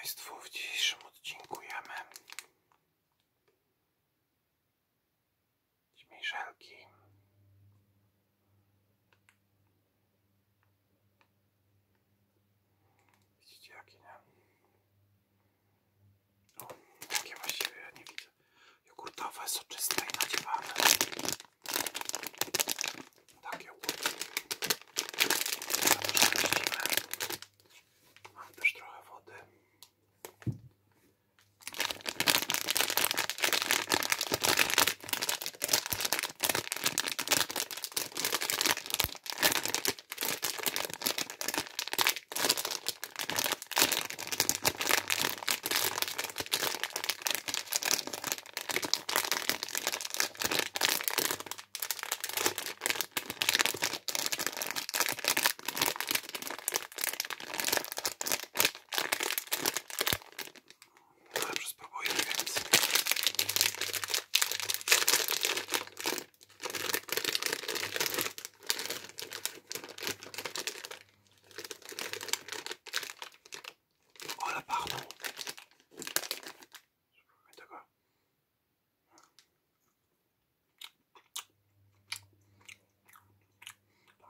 Państwu w dzisiejszym odcinku jemy śmieszelki. Widzicie jakie, nie? O, jakie właściwie ja nie widzę. Jogurtowe, soczyste i nadziewane. Takie ładne. Mam też trochę wody.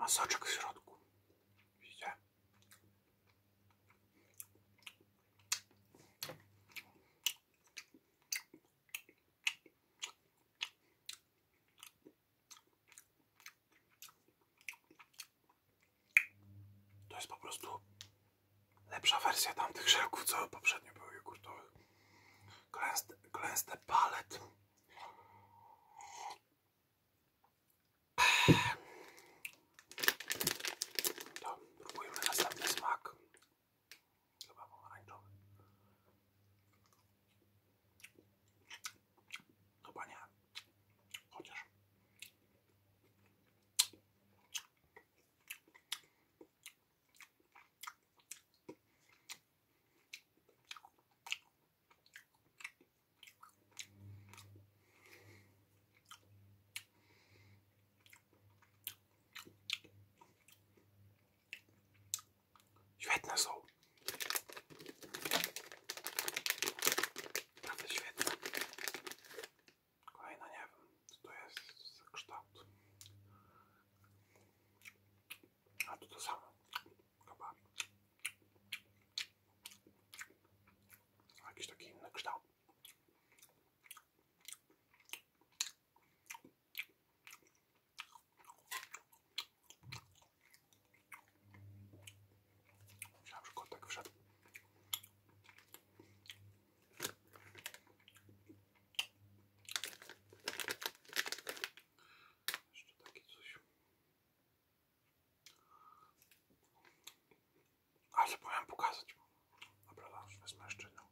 Soczek w środku. Widzicie? To jest po prostu lepsza wersja tamtych żelków, co poprzednio były jogurtowych. Klęsny palet. Świetne są. Naprawdę świetne. Kolejna, nie wiem, co to jest za kształt. A tu to samo. Chyba. Jakiś taki inny kształt. Zapomniałem pokazać. Dobra, to już wezmę jeszcze jedną.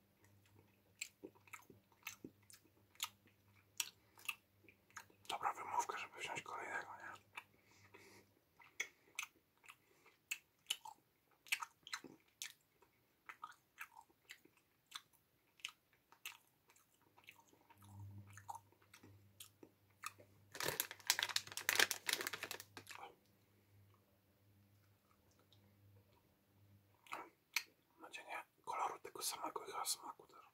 Dobra wymówka, żeby wziąć kolejnego, nie? Samego ich smaku też.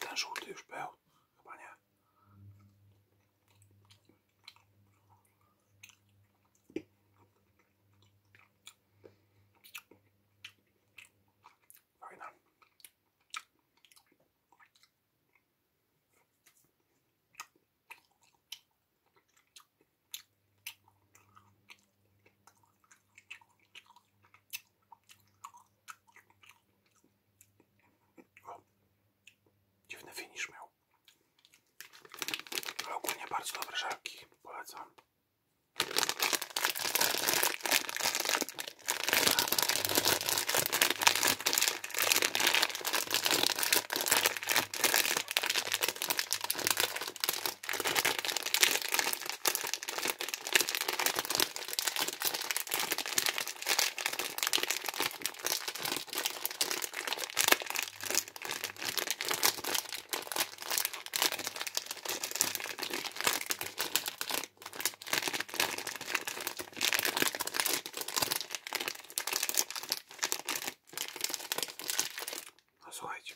Ten żółty już był. Finisz miał. Ale ogólnie bardzo dobre żelki. Polecam.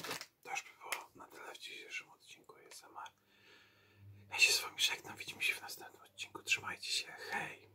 odcinek. To już by było na tyle w dzisiejszym odcinku ASMR. Ja się z wami żegnam, widzimy się w następnym odcinku. Trzymajcie się, hej!